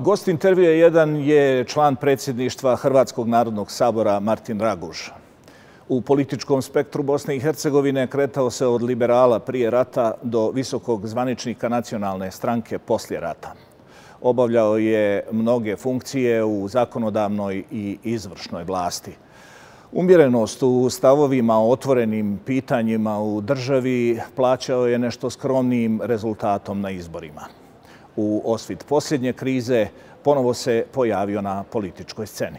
Gost intervjua jedan je član predsjedništva Hrvatskog narodnog sabora Martin Raguž. U političkom spektru Bosne i Hercegovine kretao se od liberala prije rata do visokog zvaničnika nacionalne stranke poslije rata. Obavljao je mnoge funkcije u zakonodavnoj i izvršnoj vlasti. Umjerenost u stavovima o otvorenim pitanjima u državi plaćao je nešto skromnijim rezultatom na izborima. U osvit posljednje krize ponovo se pojavio na političkoj sceni.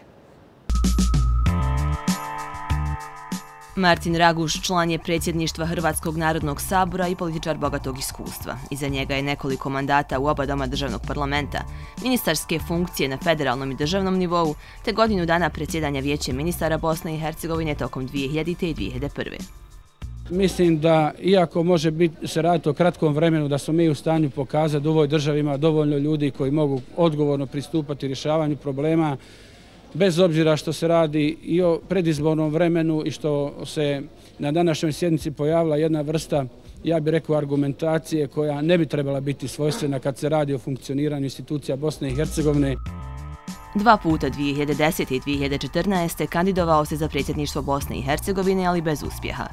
Martin Raguž član je predsjedništva Hrvatskog narodnog sabora i političar bogatog iskustva. Iza njega je nekoliko mandata u oba doma državnog parlamenta, ministarske funkcije na federalnom i državnom nivou, te godinu dana predsjedanja Vijećem ministara Bosne i Hercegovine tokom 2000. i 2001. Mislim da, iako može se raditi o kratkom vremenu, da smo mi u stanju pokazati da u ovoj državi ima dovoljno ljudi koji mogu odgovorno pristupati rješavanju problema, bez obzira što se radi i o predizbornom vremenu i što se na današnjoj sjednici pojavila jedna vrsta, ja bih rekao, argumentacije koja ne bi trebala biti svojstvena kad se radi o funkcioniranju institucija Bosne i Hercegovine. Dva puta 2010. i 2014. kandidovao se za predsjedništvo Bosne i Hercegovine, ali bez uspjeha.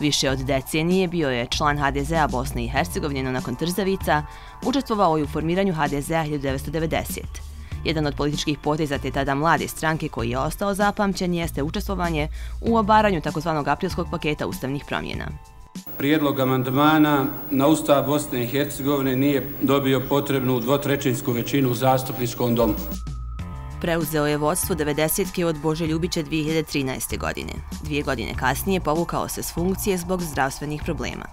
Više od decenije bio je član HDZ-a Bosne i Hercegovine, no nakon trzavica učestvovao je u formiranju HDZ-a 1990. Jedan od političkih poteza te tada mlade stranke koji je ostao zapamćen jeste učestvovanje u obaranju tzv. Aprilskog paketa ustavnih promjena. Prijedlog amandmana na Ustav Bosne i Hercegovine nije dobio potrebnu dvotrećinsku većinu u Zastupničkom domu. Preuzeo je vodstvo 90-ke od Bože Ljubića 2013. godine. 2 godine kasnije povukao se s funkcije zbog zdravstvenih problema.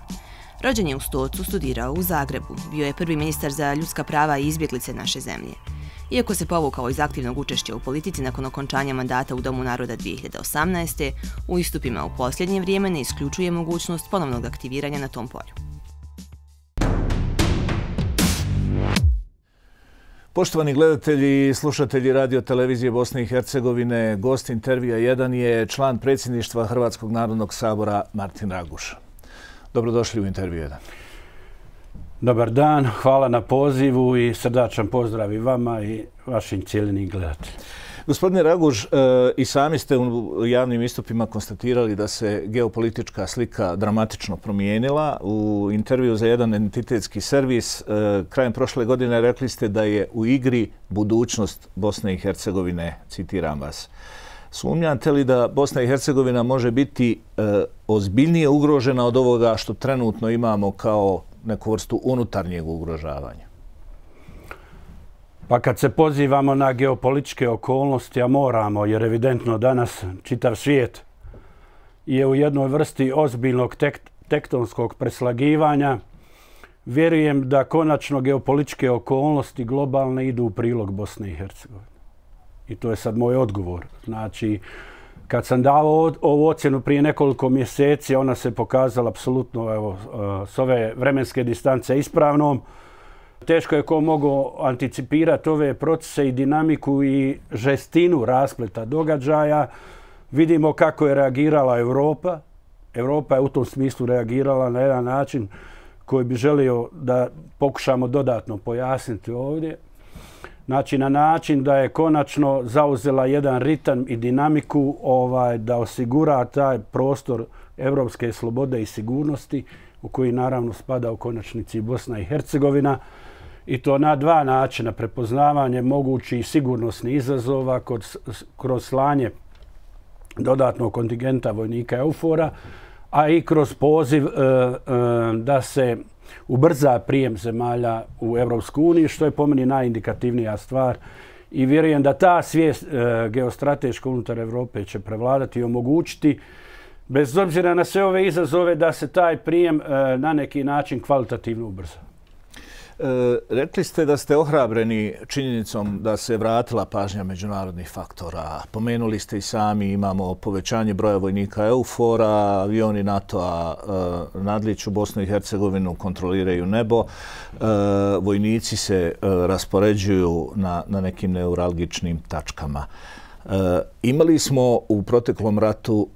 Rođen je u Stocu, studirao u Zagrebu. Bio je prvi ministar za ljudska prava i izbjeglice naše zemlje. Iako se povukao iz aktivnog učešća u politici nakon okončanja mandata u Domu naroda 2018. u istupima u posljednje vrijeme ne isključuje mogućnost ponovnog aktiviranja na tom polju. Poštovani gledatelji i slušatelji Radiotelevizije Bosne i Hercegovine, gost intervjua 1 je član predsjedništva Hrvatskog narodnog sabora Martin Raguž. Dobrodošli u intervju 1. Dobar dan, hvala na pozivu i srdačan pozdrav i vama i vašim cijeljenim gledateljima. Gospodine Raguž, i sami ste u javnim istupima konstatirali da se geopolitička slika dramatično promijenila. U intervju za jedan entitetski servis krajem prošle godine rekli ste da je u igri budućnost Bosne i Hercegovine, citiram vas. Sumnjate li da Bosna i Hercegovina može biti ozbiljnije ugrožena od ovoga što trenutno imamo kao neku vrstu unutarnjeg ugrožavanja? Pa kad se pozivamo na geopolitičke okolnosti, a moramo, jer evidentno danas čitav svijet je u jednoj vrsti ozbiljnog tektonskog preslagivanja, vjerujem da konačno geopolitičke okolnosti globalne idu u prilog Bosne i Hercegovine. I to je sad moj odgovor. Znači, kad sam dao ovu ocjenu prije nekoliko mjeseci, ona se pokazala apsolutno, evo, s ove vremenske distance ispravnom. Teško je ko mogao anticipirati ove procese i dinamiku i žestinu raspleta događaja. Vidimo kako je reagirala Europa. Europa je u tom smislu reagirala na jedan način koji bi želio da pokušamo dodatno pojasniti ovdje. Znači, na način da je konačno zauzela jedan ritam i dinamiku da osigura taj prostor evropske slobode i sigurnosti u koji naravno spada u konačnici Bosna i Hercegovina. I to na 2 načina: prepoznavanje mogućih sigurnosnih izazova kroz slanje dodatnog kontingenta vojnika Eufora, a i kroz poziv da se ubrza prijem zemalja u Evropsku uniju, što je po meni najindikativnija stvar. I vjerujem da ta svijest geostrateška unutar Evrope će prevladati i omogućiti, bez obzira na sve ove izazove, da se taj prijem na neki način kvalitativno ubrza. Rekli ste da ste ohrabreni činjenicom da se vratila pažnja međunarodnih faktora. Pomenuli ste i sami, imamo povećanje broja vojnika Eufora, avioni NATO-a nadlijeću Bosnu i Hercegovinu, kontroliraju nebo, vojnici se raspoređuju na nekim neuralgičnim tačkama. Imali smo u proteklom ratu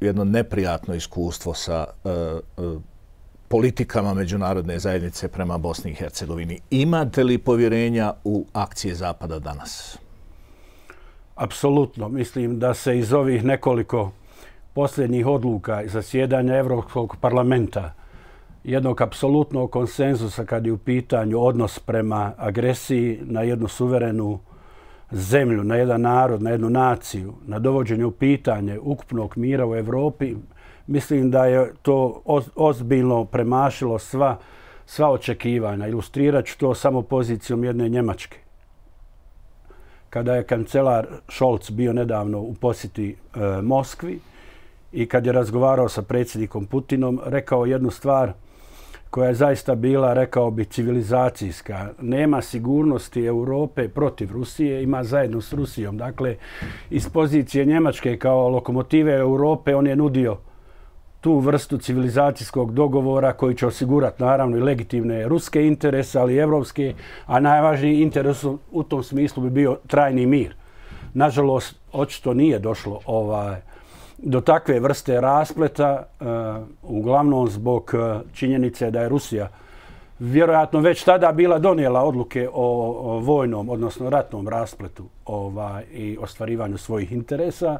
jedno neprijatno iskustvo sa politikama međunarodne zajednice prema Bosni i Hercegovini. Imate li povjerenja u akcije Zapada danas? Apsolutno. Mislim da se iz ovih nekoliko posljednjih odluka i zasjedanja Evropskog parlamenta jednog apsolutnog konsenzusa kad je u pitanju odnos prema agresiji na jednu suverenu zemlju, na jedan narod, na jednu naciju, na dovođenje u pitanje ukupnog mira u Evropi, mislim da je to ozbiljno premašilo sva očekivanja. Ilustrirat ću to samo pozicijom jedne Njemačke. Kada je kancelar Scholz bio nedavno u posjeti Moskvi i kad je razgovarao sa predsjednikom Putinom, rekao jednu stvar koja je zaista bila, rekao bi, civilizacijska. Nema sigurnosti Europe protiv Rusije, ima zajedno s Rusijom. Dakle, iz pozicije Njemačke kao lokomotive Europe on je nudio tu vrstu civilizacijskog dogovora koji će osigurati naravno i legitimne ruske interese, ali i evropske, a najvažniji interes u tom smislu bi bio trajni mir. Nažalost, očito nije došlo do takve vrste raspleta, uglavnom zbog činjenice da je Rusija vjerojatno već tada bila donijela odluke o vojnom, odnosno ratnom raspletu i ostvarivanju svojih interesa.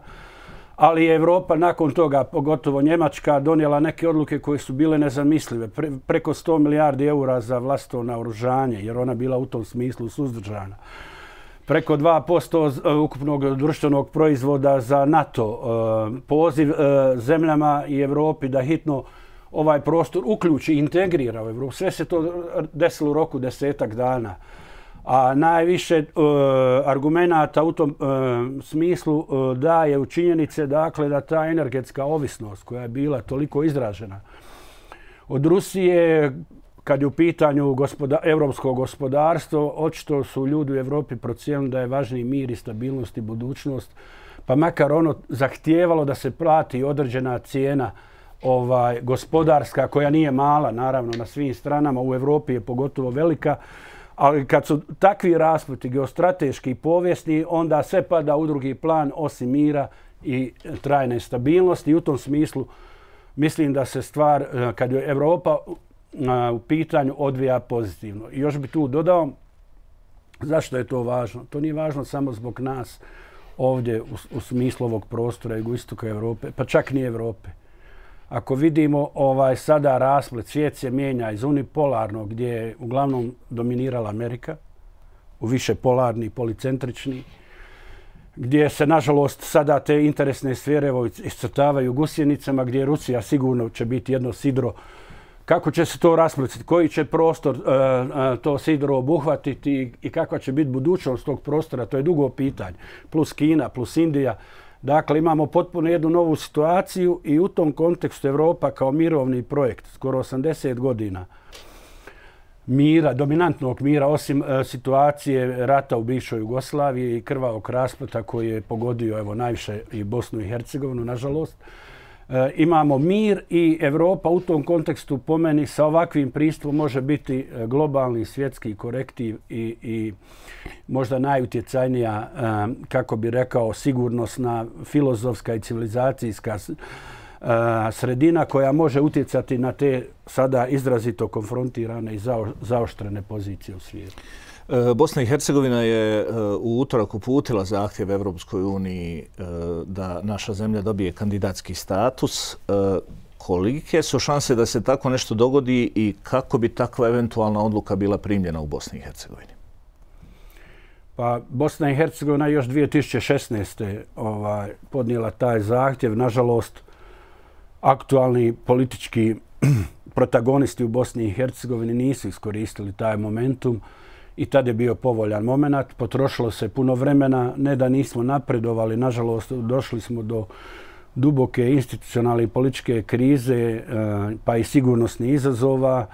Ali je Evropa nakon toga, pogotovo Njemačka, donijela neke odluke koje su bile nezamislive. Preko 100 milijardi eura za vlastito naoružanje, jer ona bila u tom smislu suzdržana. Preko 2% ukupnog društvenog proizvoda za NATO. Poziv zemljama i Evropi da hitno ovaj prostor uključi, integrira u Evropu. Sve se to desilo u roku 10-tak dana. A najviše argumenata u tom smislu daje u činjenice da ta energetska ovisnost koja je bila toliko izražena od Rusije, kad je u pitanju evropsko gospodarstvo, očito su ljudi u Evropi procijenili da je važniji mir i stabilnost i budućnost, pa makar ono zahtijevalo da se plati određena cijena gospodarska koja nije mala, naravno na svim stranama, u Evropi je pogotovo velika. Ali kad su takvi raspleti geostrateški i povijesni, onda sve pada u drugi plan osim mira i trajne stabilnosti. I u tom smislu mislim da se stvar, kad je Evropa u pitanju, odvija pozitivno. I još bi tu dodao zašto je to važno. To nije važno samo zbog nas ovdje u smislu ovog prostora jugoistoka Evrope, pa čak ni Evrope. Ako vidimo sada rasplet, svijet se mijenja iz unipolarnog gdje je uglavnom dominirala Amerika, u više polarni, policentrični, gdje se nažalost sada te interesne sfere iscrtavaju gusjenicama, gdje Rusija sigurno će biti jedno sidro. Kako će se to raspletiti, koji će prostor to sidro obuhvatiti i kakva će biti budućnost tog prostora, to je dugo pitanje. Plus Kina, plus Indija. Dakle, imamo potpuno jednu novu situaciju i u tom kontekstu Evropa kao mirovni projekt, skoro 80 godina mira, dominantnog mira, osim situacije rata u bivšoj Jugoslaviji i krvavog raspleta koji je pogodio najviše i Bosnu i Hercegovinu, nažalost. Imamo mir i Evropa u tom kontekstu, po meni, sa ovakvim pristupom može biti globalni svjetski korektiv i možda najutjecajnija, kako bi rekao, sigurnosna, filozofska i civilizacijska sredina koja može utjecati na te sada izrazito konfrontirane i zaoštrene pozicije u svijetu. Bosna i Hercegovina je u utorak uputila zahtjev Evropskoj uniji da naša zemlja dobije kandidatski status. Kolike su šanse da se tako nešto dogodi i kako bi takva eventualna odluka bila primljena u Bosni i Hercegovini? Pa Bosna i Hercegovina je još 2016. podnijela taj zahtjev. Nažalost, aktualni politički protagonisti u Bosni i Hercegovini nisu iskoristili taj momentum. I tada je bio povoljan moment. Potrošilo se puno vremena. Ne da nismo napredovali, nažalost, došli smo do duboke institucionalne i političke krize, pa i sigurnosnih izazova,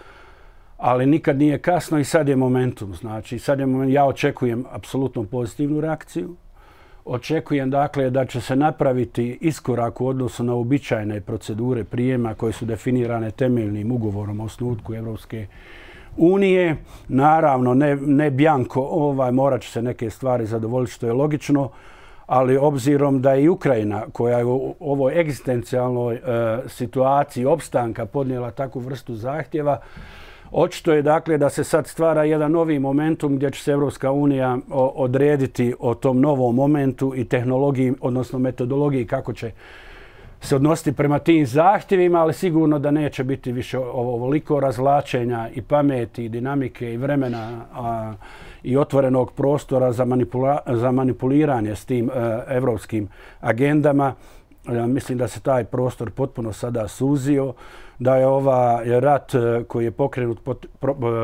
ali nikad nije kasno i sad je momentum. Znači, sad je momentum. Ja očekujem apsolutno pozitivnu reakciju. Očekujem, dakle, da će se napraviti iskorak u odnosu na običajne procedure prijema koje su definirane temeljnim ugovorom o osnutku Evropske unije. Naravno, ne bjanko, morat će se neke stvari zadovoljiti, što je logično, ali obzirom da je Ukrajina, koja je u ovoj egzistencijalnoj situaciji opstanka podnijela takvu vrstu zahtjeva, očito je dakle da se sad stvara jedan novi momentum gdje će se Evropska unija odrediti o tom novom momentu i tehnologiji, odnosno metodologiji kako će se odnositi prema tim zahtjevima, ali sigurno da neće biti više ovoliko razvlačenja i pameti i dinamike i vremena i otvorenog prostora za manipuliranje s tim evropskim agendama. Mislim da se taj prostor potpuno sada suzio, da je ovaj rat koji je pokrenut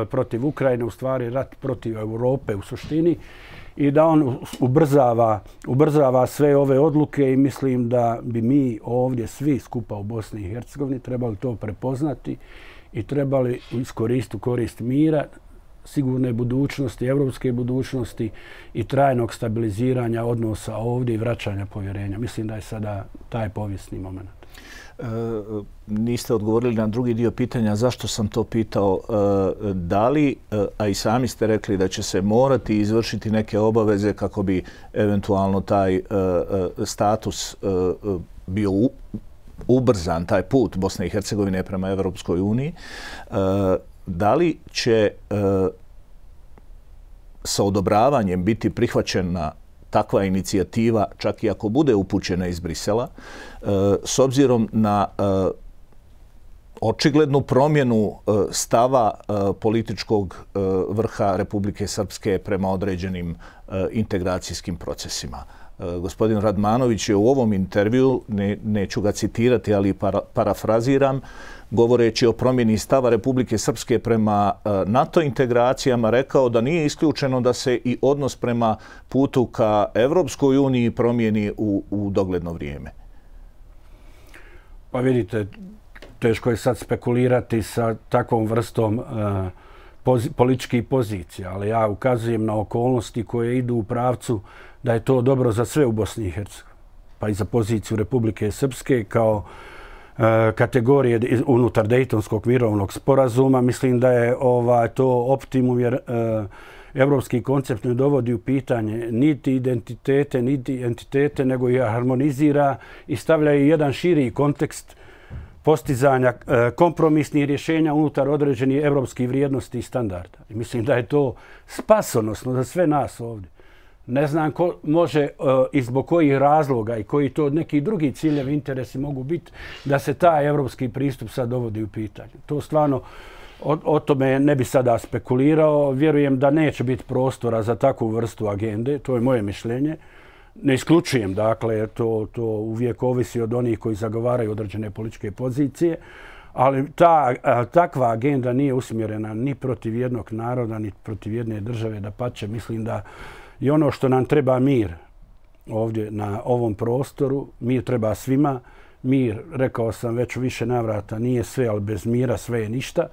protiv Ukrajine u stvari rat protiv Europe u suštini i da on ubrzava sve ove odluke i mislim da bi mi ovdje svi skupa u Bosni i Hercegovini trebali to prepoznati i trebali iskoristiti korist mira, sigurne budućnosti, evropske budućnosti i trajnog stabiliziranja odnosa ovdje i vraćanja povjerenja. Mislim da je sada taj povijesni moment. Niste odgovorili na drugi dio pitanja zašto sam to pitao. Da li, a i sami ste rekli da će se morati izvršiti neke obaveze kako bi eventualno taj status bio ubrzan, taj put Bosne i Hercegovine prema Evropskoj uniji, da li će sa odobravanjem biti prihvaćena takva inicijativa, čak i ako bude upućena iz Brisela, s obzirom na očiglednu promjenu stava političkog vrha Republike Srpske prema određenim integracijskim procesima. Gospodin Radmanović je u ovom intervju, neću ga citirati, ali parafraziram, govoreći o promjeni stava Republike Srpske prema NATO integracijama, rekao da nije isključeno da se i odnos prema putu ka Evropskoj uniji promijeni u dogledno vrijeme. Pa vidite, teško je sad spekulirati sa takvom vrstom političkih pozicija, ali ja ukazujem na okolnosti koje idu u pravcu da je to dobro za sve u Bosni i Hercegovini, pa i za poziciju Republike Srpske kao kategorije unutar Dejtonskog mirovnog sporazuma. Mislim da je to optimum jer evropski koncept ne dovodi u pitanje niti identitete, niti entitete, nego ih harmonizira i stavlja i jedan širi kontekst postizanja kompromisnih rješenja unutar određenih evropskih vrijednosti i standarda. Mislim da je to spasonosno za sve nas ovdje. Ne znam ko može i zbog kojih razloga i koji to neki drugi ciljevi, interesi mogu biti da se taj evropski pristup sad dovodi u pitanje. To stvarno o tome ne bi sada spekulirao. Vjerujem da neće biti prostora za takvu vrstu agende. To je moje mišljenje. Ne isključujem, dakle, to uvijek ovisi od onih koji zagovaraju određene političke pozicije, ali takva agenda nije usmjerena ni protiv jednog naroda, ni protiv jedne države. Dapače, mislim da i ono što nam treba mir ovdje na ovom prostoru, mir treba svima. Mir, rekao sam već u više navrata, nije sve, ali bez mira sve je ništa.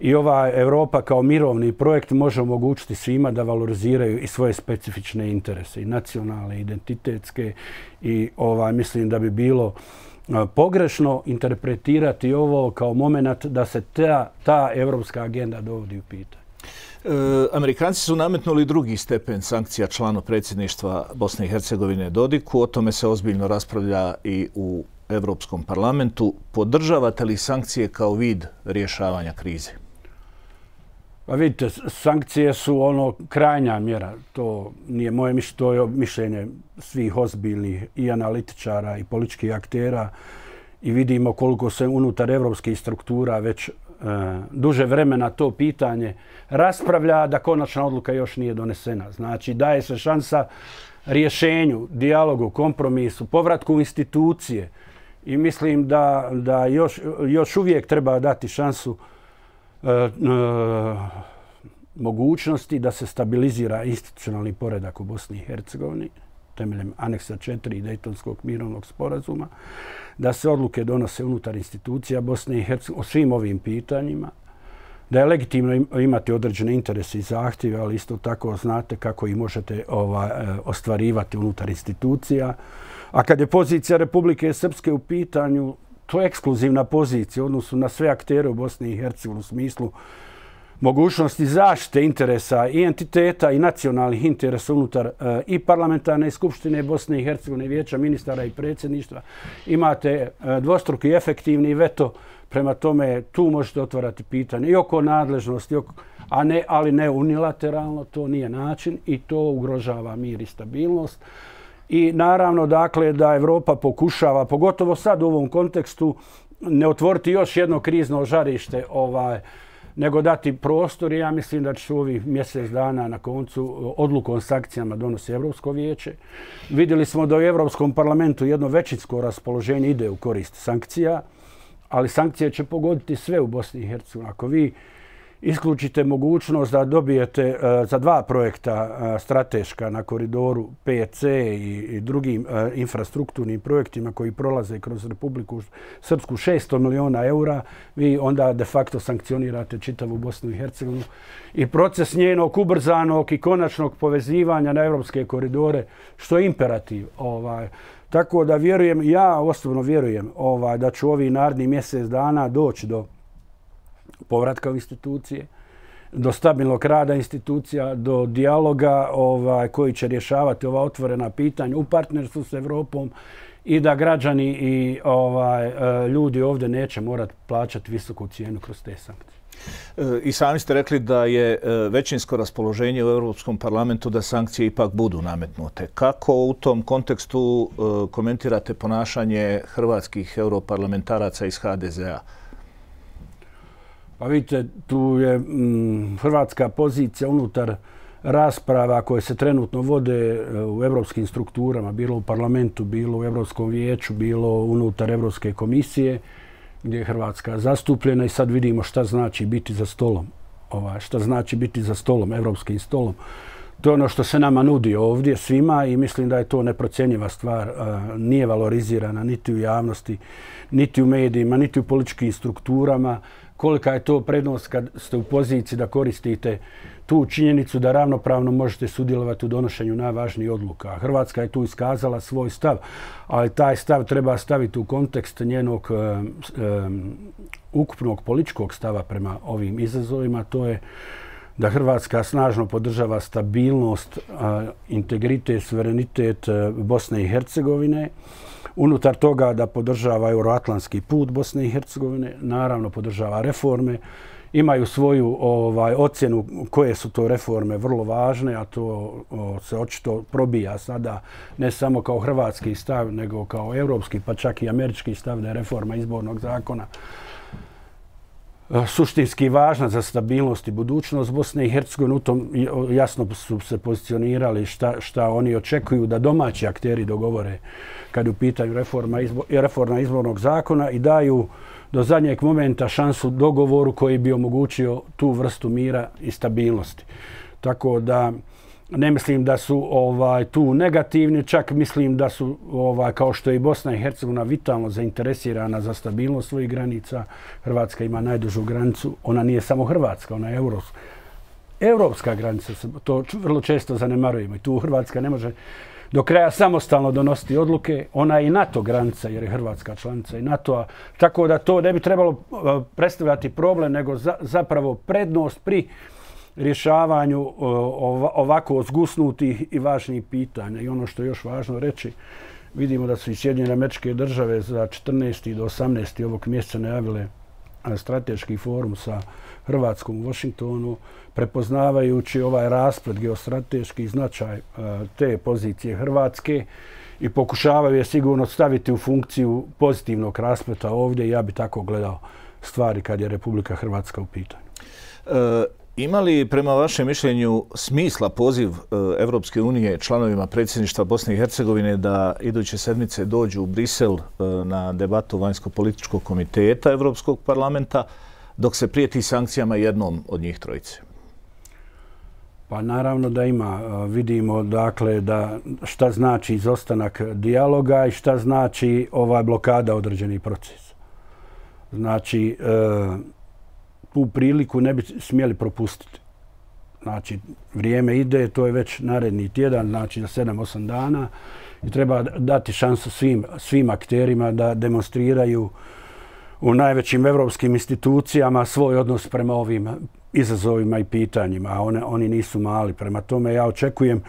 I ova Evropa kao mirovni projekt može omogućiti svima da valoriziraju i svoje specifične interese, i nacionalne, identitetske. I mislim da bi bilo pogrešno interpretirati ovo kao moment da se ta evropska agenda dovodi u pitanje. Amerikanci su nametnuli drugi stepen sankcija članu predsjedništva Bosne i Hercegovine Dodiku. O tome se ozbiljno raspravlja i u Evropskom parlamentu. Podržavate li sankcije kao vid rješavanja krize? Pa vidite, sankcije su ono krajnja mjera. To nije moje mišljenje, to je mišljenje svih ozbiljnih i analitičara i političkih aktera. I vidimo koliko se unutar evropskih struktura već duže vremena to pitanje raspravlja, da konačna odluka još nije donesena. Znači, daje se šansa rješenju, dijalogu, kompromisu, povratku institucije i mislim da još uvijek treba dati šansu mogućnosti da se stabilizira institucionalni poredak u Bosni i Hercegovini temeljem aneksa 4 Dejtonskog mirovnog sporazuma, da se odluke donose unutar institucija Bosne i Hercegovine o svim ovim pitanjima, da je legitimno imati određene interese i zahtjeve, ali isto tako znate kako ih možete ostvarivati unutar institucija. A kad je pozicija Republike Srpske u pitanju, to je ekskluzivna pozicija u odnosu na sve aktere u Bosni i Hercegovini u smislu mogućnosti zaštite interesa i entiteta i nacionalnih interesa unutar i parlamentarne skupštine Bosne i Hercegovine, vijeća ministara i predsjedništva. Imate dvostruki efektivni veto, prema tome tu možete otvarati pitanje i oko nadležnosti, ali ne unilateralno, to nije način i to ugrožava mir i stabilnost. I naravno dakle da Evropa pokušava, pogotovo sad u ovom kontekstu, ne otvoriti još jedno krizno žarište, nego dati prostor i ja mislim da će ovi mjesec dana na koncu odluku o sankcijama donosi Evropsko vijeće. Vidjeli smo da u Evropskom parlamentu jedno većinsko raspoloženje ide u korist sankcija, ali sankcije će pogoditi sve u Bosni i Hercegovini. Ako vi isključite mogućnost da dobijete za dva projekta strateška na koridoru 5C i drugim infrastrukturnim projektima koji prolaze kroz Republiku Srpsku 600 miliona eura, vi onda de facto sankcionirate čitavu Bosnu i Hercegovinu i proces njenog ubrzanog i konačnog povezivanja na evropske koridore, što je imperativ. Tako da vjerujem, ja osobno vjerujem da će ovi naredni mjesec dana doći do povratka u institucije, do stabilnog rada institucija, do dijaloga koji će rješavati ova otvorena pitanja u partnerstvu s Evropom i da građani i ljudi ovdje neće morati plaćati visoku cijenu kroz te sankcije. I sami ste rekli da je većinsko raspoloženje u Europskom parlamentu da sankcije ipak budu nametnute. Kako u tom kontekstu komentirate ponašanje hrvatskih europarlamentaraca iz HDZ-a? Pa vidite, tu je hrvatska pozicija unutar rasprava koje se trenutno vode u evropskim strukturama, bilo u parlamentu, bilo u Evropskom vijeću, bilo unutar Evropske komisije, gdje je Hrvatska zastupljena i sad vidimo šta znači biti za stolom, evropskim stolom. To je ono što se nama nudi ovdje svima i mislim da je to neprocjenjiva stvar, nije valorizirana niti u javnosti, niti u medijima, niti u političkim strukturama. Kolika je to prednost kad ste u poziciji da koristite tu činjenicu da ravnopravno možete sudjelovati u donošenju najvažnijih odluka. Hrvatska je tu iskazala svoj stav, ali taj stav treba staviti u kontekst njenog ukupnog političkog stava prema ovim izazovima. To je da Hrvatska snažno podržava stabilnost, integritet, suverenitet Bosne i Hercegovine. Unutar toga da podržava euroatlantski put Bosne i Hercegovine, naravno podržava reforme. Imaju svoju ocjenu koje su to reforme vrlo važne, a to se očito probija sada ne samo kao hrvatski stav, nego kao evropski, pa čak i američki stav da je reforma izbornog zakona suštinski važna za stabilnost i budućnost Bosne i Hercegovine. U tom jasno su se pozicionirali šta oni očekuju da domaći akteri dogovore kad je u pitanju reforma izbornog zakona i daju do zadnjeg momenta šansu dogovoru koji bi omogućio tu vrstu mira i stabilnosti. Tako da ne mislim da su tu negativni, čak mislim da su, kao što je i Bosna i Hercegovina vitalno zainteresirana za stabilnost svojih granica. Hrvatska ima najdužu granicu, ona nije samo hrvatska, ona je evropska granica, to vrlo često zanemarujemo i tu Hrvatska ne može do kraja samostalno donositi odluke. Ona je i NATO granica jer je Hrvatska članica i NATO-a, tako da to ne bi trebalo predstavljati problem, nego zapravo prednost pri rješavanju ovako zgusnutih i važnih pitanja. I ono što je još važno reći, vidimo da su i SAD za 14. do 18. ovog mjeseca najavile strateški forum sa Hrvatskom u Vašingtonu, prepoznavajući ovaj rasplet geostrateški značaj te pozicije Hrvatske i pokušavaju je sigurno staviti u funkciju pozitivnog raspleta ovdje. Ja bi tako gledao stvari kad je Republika Hrvatska u pitanju. Ima li prema vašem mišljenju smisla poziv Evropske unije članovima predsjedništva Bosne i Hercegovine da iduće sedmice dođu u Brisel na debatu vanjsko-političkog komiteta Evropskog parlamenta dok se prijeti sankcijama jednom od njih trojice? Pa naravno da ima. Vidimo dakle da šta znači izostanak dijaloga i šta znači blokada određenih procesa. Znači tu priliku ne bi smjeli propustiti. Znači, vrijeme ide, to je već naredni tjedan, znači za 7-8 dana i treba dati šansu svim akterima da demonstriraju u najvećim evropskim institucijama svoj odnos prema ovim izazovima i pitanjima, a oni nisu mali. Prema tome, ja očekujem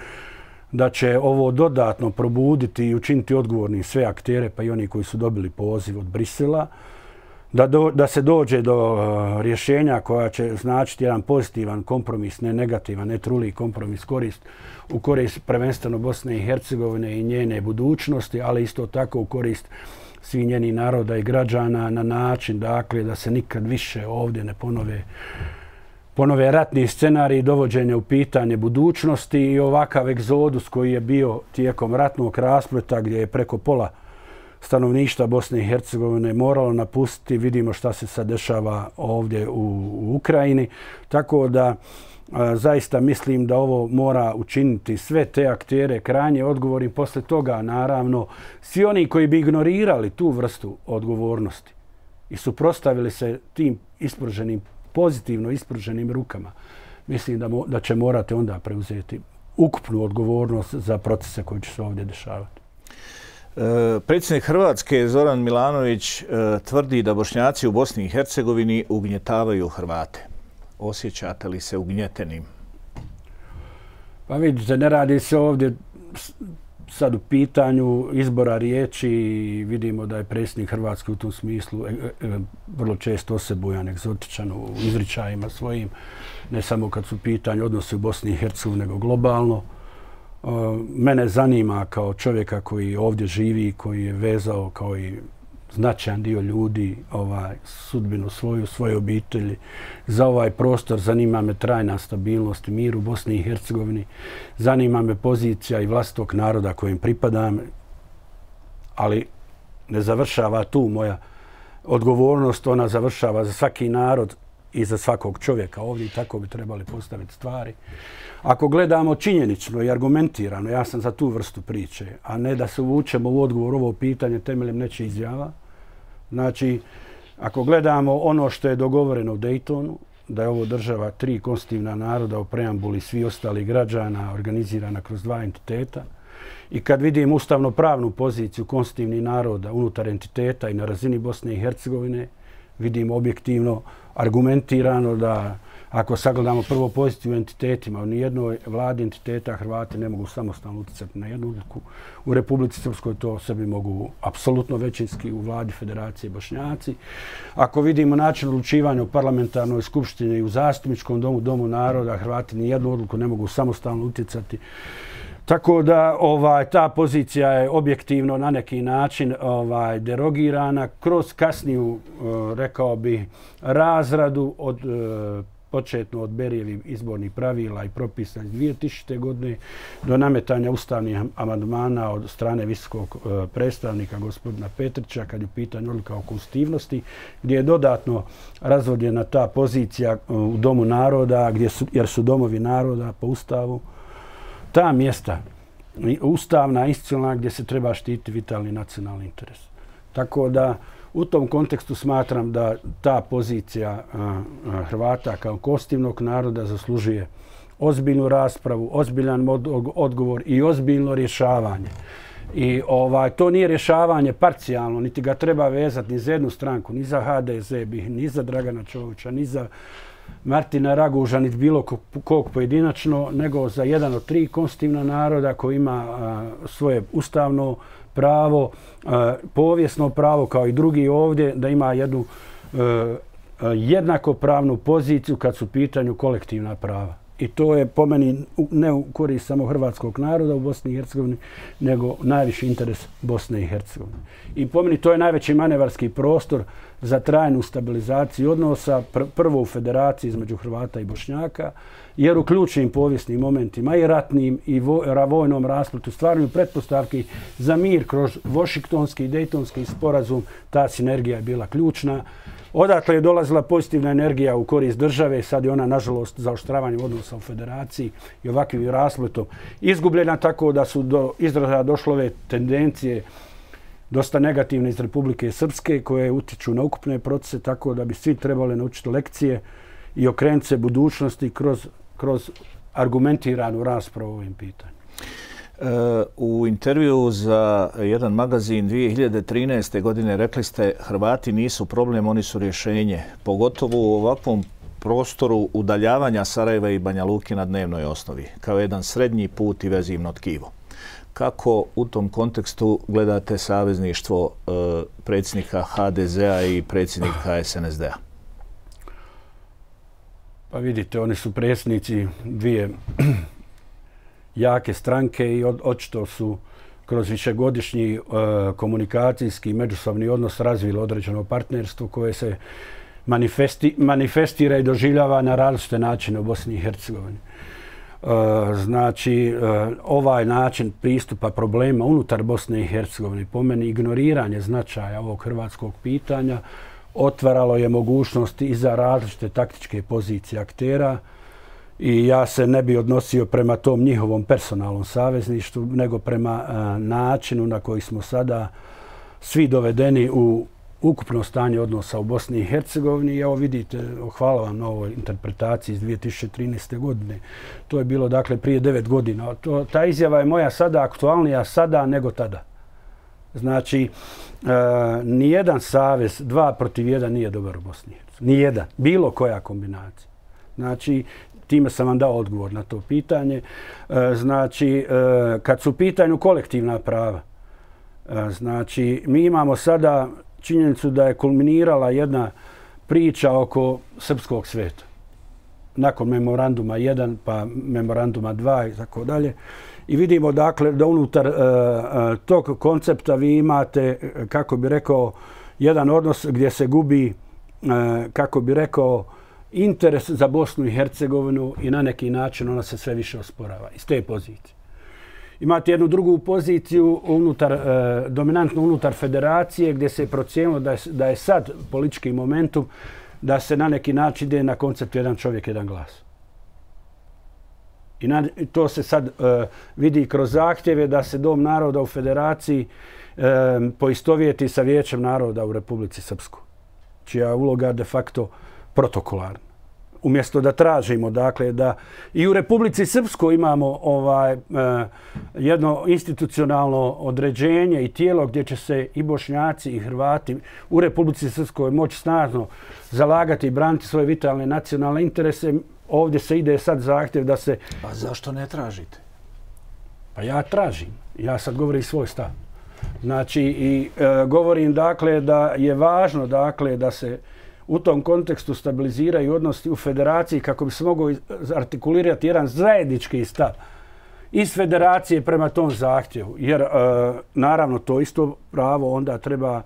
da će ovo dodatno probuditi i učiniti odgovorni sve aktere, pa i oni koji su dobili poziv od Brisela, da se dođe do rješenja koja će značiti jedan pozitivan kompromis, ne negativan, ne truli kompromis, u korist prvenstveno Bosne i Hercegovine i njene budućnosti, ali isto tako u korist svi njeni naroda i građana na način da se nikad više ovdje ne ponove ratni scenarij, dovođenje u pitanje budućnosti i ovakav egzodus koji je bio tijekom ratnog raspleta gdje je preko pola stanovništva Bosne i Hercegovine moralo napustiti. Vidimo šta se sad dešava ovdje u Ukrajini. Tako da zaista mislim da ovo mora učiniti sve te aktere krajnje odgovornim. Posle toga, naravno, svi oni koji bi ignorirali tu vrstu odgovornosti i suprotstavili se tim ispruženim, pozitivno ispruženim rukama, mislim da će morati onda preuzeti ukupnu odgovornost za procese koji će se ovdje dešavati. Predsjednik Hrvatske Zoran Milanović tvrdi da Bošnjaci u Bosni i Hercegovini ugnjetavaju Hrvate. Osjećate li se ugnjetenim? Pa vidite, ne radi se ovdje sad u pitanju izbora riječi. Vidimo da je predsjednik Hrvatske u tom smislu vrlo često osebujan, egzotičan u izričajima svojim, ne samo kad su pitanje odnose u Bosni i Hercegovini, nego globalno. Mene zanima kao čovjeka koji ovdje živi, koji je vezao kao i značajan dio ljudi sudbinu svoju, svoje obitelji. Za ovaj prostor zanima me trajna stabilnost i mir u Bosni i Hercegovini. Zanima me pozicija i vlastitog naroda kojem pripadam, ali ne završava tu moja odgovornost. Ona završava za svaki narod i za svakog čovjeka ovdje i tako bi trebali postaviti stvari. Ako gledamo činjenično i argumentirano, ja sam za tu vrstu priče, a ne da se uvučemo u odgovor ovo pitanje temeljem nečije izjava. Znači, ako gledamo ono što je dogovoreno u Dejtonu, da je ovo država tri konstitutivna naroda u preambuli svi ostali građana organizirana kroz dva entiteta, i kad vidim ustavno-pravnu poziciju konstitutivnih naroda unutar entiteta i na razini Bosne i Hercegovine, vidim objektivno, argumentirano da ako sagledamo prvo poziciju u entitetima, u nijednoj vladi entiteta Hrvate ne mogu samostalno utjecati na jednu odluku. U Republici Srpskoj to sebi mogu apsolutno većinski, u vladi Federacije Bošnjaci. Ako vidimo način odlučivanja u parlamentarnoj skupštini i u zastupničkom domu, domu naroda, Hrvati nijednu odluku ne mogu samostalno utjecati. Tako da ta pozicija je objektivno na neki način derogirana kroz kasniju, rekao bih, razradu početno od Berijevih izbornih pravila i propisa iz 2000. godine do nametanja ustavnih amandmana od strane visokog predstavnika gospodina Petrića kad je u pitanju odluka o konstitutivnosti, gdje je dodatno razvodljena ta pozicija u Domu naroda, jer su domovi naroda po Ustavu ta mjesta, ustavna, institucionalna, gdje se treba štiti vitalni nacionalni interes. Tako da u tom kontekstu smatram da ta pozicija Hrvata kao konstitutivnog naroda zaslužuje ozbiljnu raspravu, ozbiljan odgovor i ozbiljno rješavanje. I to nije rješavanje parcijalno, niti ga treba vezati ni za jednu stranku, ni za HDZ, ni za Dragana Čovića, ni za Martina Raguža, niti bilo kog pojedinačno, nego za jedan od tri konstitutivna naroda koji ima svoje ustavno pravo, povijesno pravo kao i drugi ovdje, da ima jednu jednakopravnu poziciju kad su u pitanju kolektivna prava. I to je po meni ne u korist samo hrvatskog naroda u Bosni i Hercegovini, nego najviši interes Bosne i Hercegovine. I po meni to je najveći manevarski prostor za trajnu stabilizaciju odnosa, prvo u federaciji između Hrvata i Bošnjaka, jer u ključnim povijesnim momentima i ratnim i vojnom raspletu stvaraju pretpostavke za mir kroz Vašingtonski i Dejtonski sporazum. Ta sinergija je bila ključna. Odakle je dolazila pozitivna energija u korist države, sad je ona, nažalost, zaoštravanjem odnosa u federaciji i ovakvim raspletom izgubljena, tako da su do izraza došle ove tendencije dosta negativne iz Republike Srpske koje utiču na ukupne procese, tako da bi svi trebali naučiti lekcije i okrenuti se budućnosti kroz argumentiranu raspravu o ovim pitanjima. U intervju za jedan magazin 2013. godine rekli ste Hrvati nisu problem, oni su rješenje. Pogotovo u ovakvom prostoru udaljavanja Sarajeva i Banja Luke na dnevnoj osnovi, kao jedan srednji put i vezivno tkivo. Kako u tom kontekstu gledate savezništvo predsjednika HDZ-a i predsjednika SNSD-a? Pa vidite, oni su predsjednici dvije jake stranke i očito su kroz višegodišnji komunikacijski i međusobni odnos razvili određeno partnerstvo koje se manifestira i doživljava na različite načine u Bosni i Hercegovini. Znači, ovaj način pristupa problema unutar Bosne i Hercegovine, po meni ignoriranje značaja ovog hrvatskog pitanja, otvaralo je mogućnosti i za različite taktičke pozicije aktera i ja se ne bi odnosio prema tom njihovom personalnom savezništvu, nego prema načinu na koji smo sada svi dovedeni u ukupno stanje odnosa u Bosni i Hercegovini. Evo vidite, hvala vam na ovoj interpretaciji iz 2013. godine. To je bilo, dakle, prije 9 godina. Ta izjava je moja sada aktualnija sada nego tada. Znači, nijedan savez, 2 protiv 1 nije dobar u Bosni i Hercegovini. Nijedan. Bilo koja kombinacija. Znači, time sam vam dao odgovor na to pitanje. Znači, kad su u pitanju kolektivna prava, znači, mi imamo sada činjenicu da je kulminirala jedna priča oko srpskog sveta. Nakon memoranduma 1, pa memoranduma 2 i tako dalje. I vidimo, dakle, da unutar tog koncepta vi imate, kako bi rekao, jedan odnos gdje se gubi, kako bi rekao, interes za Bosnu i Hercegovinu i na neki način ona se sve više osporava iz te pozicije. Imate jednu drugu poziciju dominantno unutar federacije gdje se je procijenilo da je sad politički momentum da se na neki način ide na koncept jedan čovjek, jedan glas. I to se sad vidi kroz zahtjeve da se Dom naroda u federaciji poistovjeti sa Vijećem naroda u Republici Srpskoj, čija uloga de facto protokolarna. Umjesto da tražimo, dakle, da i u Republici Srpskoj imamo jedno institucionalno određenje i tijelo gdje će se i Bošnjaci i Hrvati u Republici Srpskoj moći snažno zalagati i braniti svoje vitalne nacionalne interese, ovdje se ide sad zahtjev da se... Pa zašto ne tražite? Pa ja tražim. Ja sad govorim svoj stav. Znači, i govorim, dakle, da je važno, dakle, da se u tom kontekstu stabiliziraju odnosi u federaciji kako bi se mogao artikulirati jedan zajednički stav iz federacije prema tom zahtjevu. Jer, naravno, to isto pravo onda treba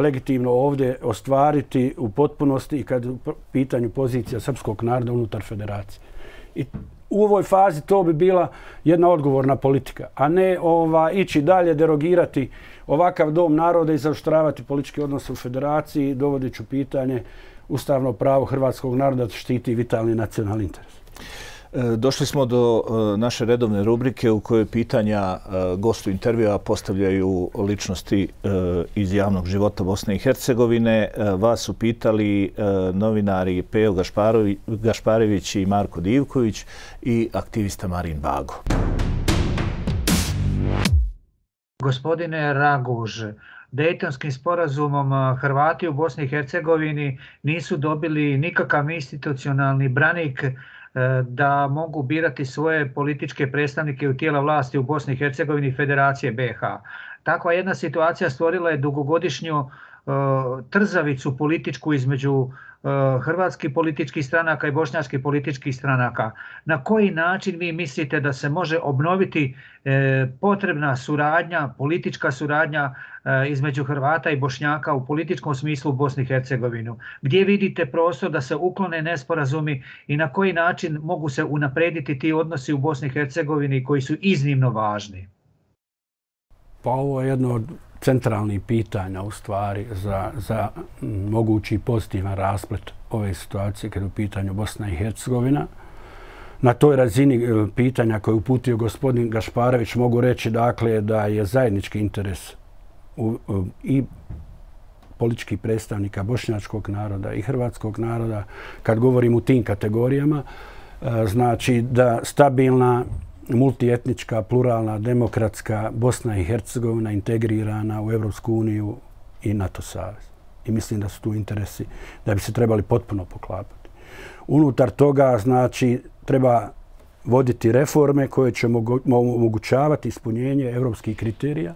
legitimno ovdje ostvariti u potpunosti i kad je u pitanju pozicija srpskog naroda unutar federacije. I u ovoj fazi to bi bila jedna odgovorna politika, a ne ići dalje derogirati ovakav Dom naroda i zaoštravati politički odnos u federaciji, dovodeći u pitanje ustavno pravo hrvatskog naroda da štiti vitalni nacionalni interes. Došli smo do naše redovne rubrike u kojoj pitanja gostu intervjua postavljaju ličnosti iz javnog života Bosne i Hercegovine. Vas su pitali novinari Peo Gašparević i Marko Divković i aktivista Marin Vago. Gospodine Raguž, Dejtonskim sporazumom Hrvati u Bosni i Hercegovini nisu dobili nikakav institucionalni branik da mogu birati svoje političke predstavnike u tijela vlasti u Bosni i Hercegovini i Federacije BiH. Takva jedna situacija stvorila je dugogodišnju trzavicu političku između hrvatskih političkih stranaka i bošnjačkih političkih stranaka. Na koji način vi mislite da se može obnoviti potrebna suradnja, politička suradnja između Hrvata i Bošnjaka u političkom smislu u Bosni i Hercegovini? Gdje vidite prostor da se uklone nesporazumi i na koji način mogu se unaprijediti ti odnosi u Bosni i Hercegovini koji su iznimno važni? Pa ovo je jedno od centralnih pitanja u stvari za mogući pozitivan rasplet ove situacije kada je u pitanju Bosna i Hercegovina. Na toj razini pitanja koje je uputio gospodin Gašparević mogu reći, dakle, da je zajednički interes i političkih predstavnika bošnjačkog naroda i hrvatskog naroda, kad govorim u tim kategorijama, znači da stabilna, multietnička, pluralna, demokratska Bosna i Hercegovina integrirana u Evropsku uniju i NATO savez. I mislim da su tu interesi da bi se trebali potpuno poklapati. Unutar toga, znači, treba voditi reforme koje će omogućavati ispunjenje evropskih kriterija.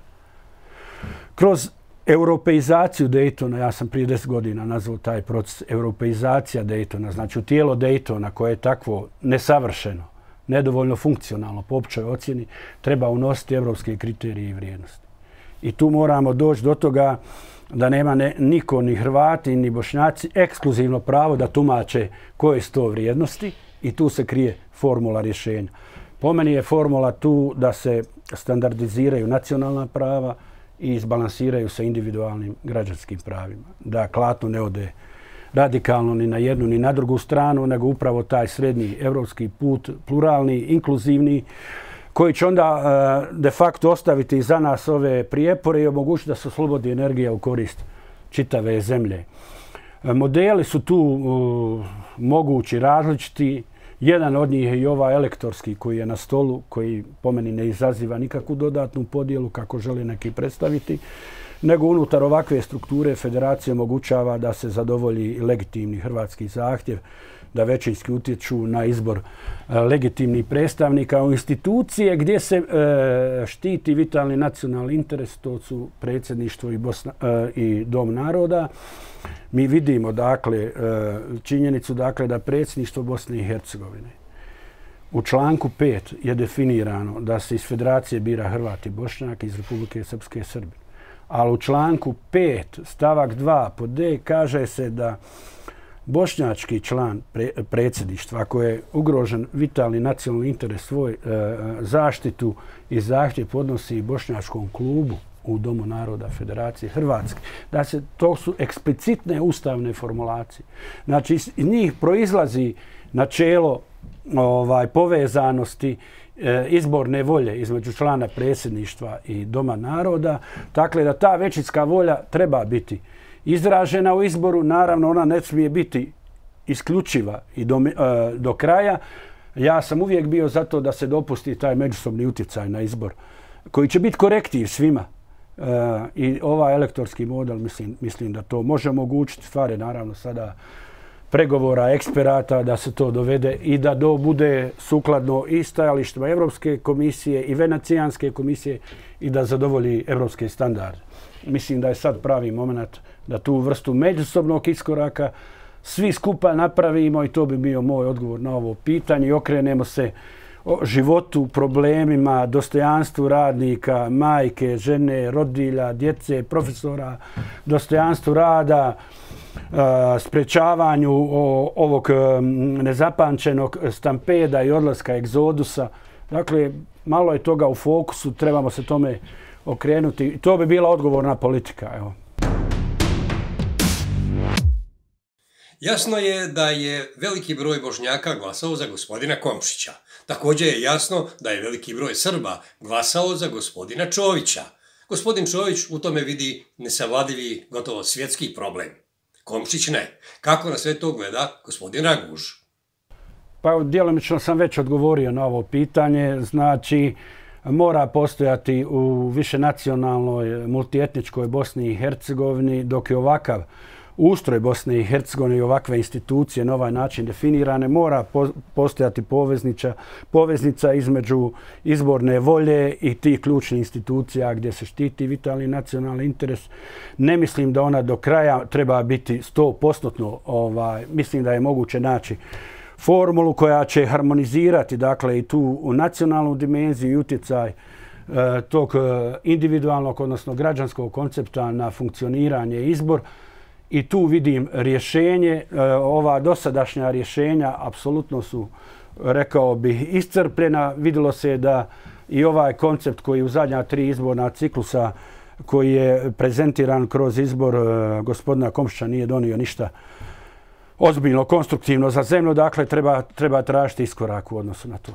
Kroz europeizaciju Dejtona, ja sam prije 10 godina nazvao taj proces europeizacija Dejtona, znači u tijelo Dejtona koje je takvo nesavršeno, nedovoljno funkcionalno po općoj ocjeni, treba unositi evropske kriterije i vrijednosti. I tu moramo doći do toga da nema niko, ni Hrvati, ni Bošnjaci, ekskluzivno pravo da tumače koje su to vrijednosti i tu se krije formula rješenja. Po meni je formula tu da se standardiziraju nacionalna prava i izbalansiraju sa individualnim građanskim pravima. Da klatno ne ode radikalno ni na jednu ni na drugu stranu, nego upravo taj srednji evropski put, pluralni, inkluzivni, koji će onda de facto ostaviti iza nas ove prijepore i omogućiti da se oslobodi energija u korist čitave zemlje. Modeli su tu mogući različiti. Jedan od njih je i ovaj elektorski koji je na stolu, koji po meni ne izaziva nikakvu dodatnu podijelu kako žele neki predstaviti, nego unutar ovakve strukture federacija omogućava da se zadovolji legitimni hrvatski zahtjev da većinski utječu na izbor legitimnih predstavnika u institucije gdje se štiti vitalni nacionalni interes, to su predsjedništvo i Dom naroda. Mi vidimo dakle činjenicu dakle da predsjedništvo Bosne i Hercegovine u članku 5 je definirano da se iz federacije bira Hrvat i Bošnjak, iz Republike Srpske Srbi. Ali u članku 5 stavak 2 pod D kaže se da bošnjački član predsjedništva, ako je ugrožen vitalni nacionalni interes svoj zaštitu i zahtjev podnosi i bošnjačkom klubu u Domu naroda Federacije Hrvatske. Dakle, to su eksplicitne ustavne formulacije. Znači, iz njih proizlazi načelo povezanosti izborne volje između člana predsjedništva i Doma naroda. Dakle, da ta većinska volja treba biti izražena u izboru. Naravno, ona ne smije biti isključiva i do kraja. Ja sam uvijek bio za to da se dopusti taj međusobni utjecaj na izbor koji će biti korektiv svima. I ovaj elektorski model mislim da to može omogućiti. Stvar je naravno sada pregovora eksperata da se to dovede i da to bude sukladno i stajalištima Evropske komisije i Venecijanske komisije i da zadovolji evropske standarde. Mislim da je sad pravi moment da tu vrstu međusobnog iskoraka svi skupa napravimo i to bi bio moj odgovor na ovo pitanje i okrenemo se o životu, problemima, dostojanstvu radnika, majke, žene, rodilja, djece, profesora, dostojanstvu rada, sprečavanju ovog nezapamćenog stampeda i odlaska egzodusa. Dakle, malo je toga u fokusu, trebamo se tome okrenuti. To bi bila odgovorna politika. Evo. Jasno je da je veliki broj Bošnjaka glasao za gospodina Komšića. Također je jasno da je veliki broj Srba glasao za gospodina Čovića. Gospodin Čović u tome vidi nesavladivi, gotovo svjetski problem. Komšić ne. Kako na sve to gleda gospodin Raguž? Pa, djelomično sam već odgovorio na ovo pitanje. Znači, mora postojati u višenacionalnoj, multietničkoj Bosni i Hercegovini, dok je ovakav ustroj Bosne i Hercegovine i ovakve institucije na ovaj način definirane, mora postojati poveznica između izborne volje i tih ključnih institucija gdje se štiti vitalni nacionalni interes. Ne mislim da ona do kraja treba biti 100%. Mislim da je moguće naći formulu koja će harmonizirati dakle i tu nacionalnu dimenziju i utjecaj tog individualnog, odnosno građanskog koncepta na funkcioniranje i izbor. I tu vidim rješenje. Ova dosadašnja rješenja apsolutno su, rekao bih, iscrpljena. Vidjelo se da i ovaj koncept koji je u zadnja 3 izborna ciklusa koji je prezentiran kroz izbor gospodina Komšića nije donio ništa ozbiljno, konstruktivno za zemlju. Dakle, treba tražiti iskorak u odnosu na to.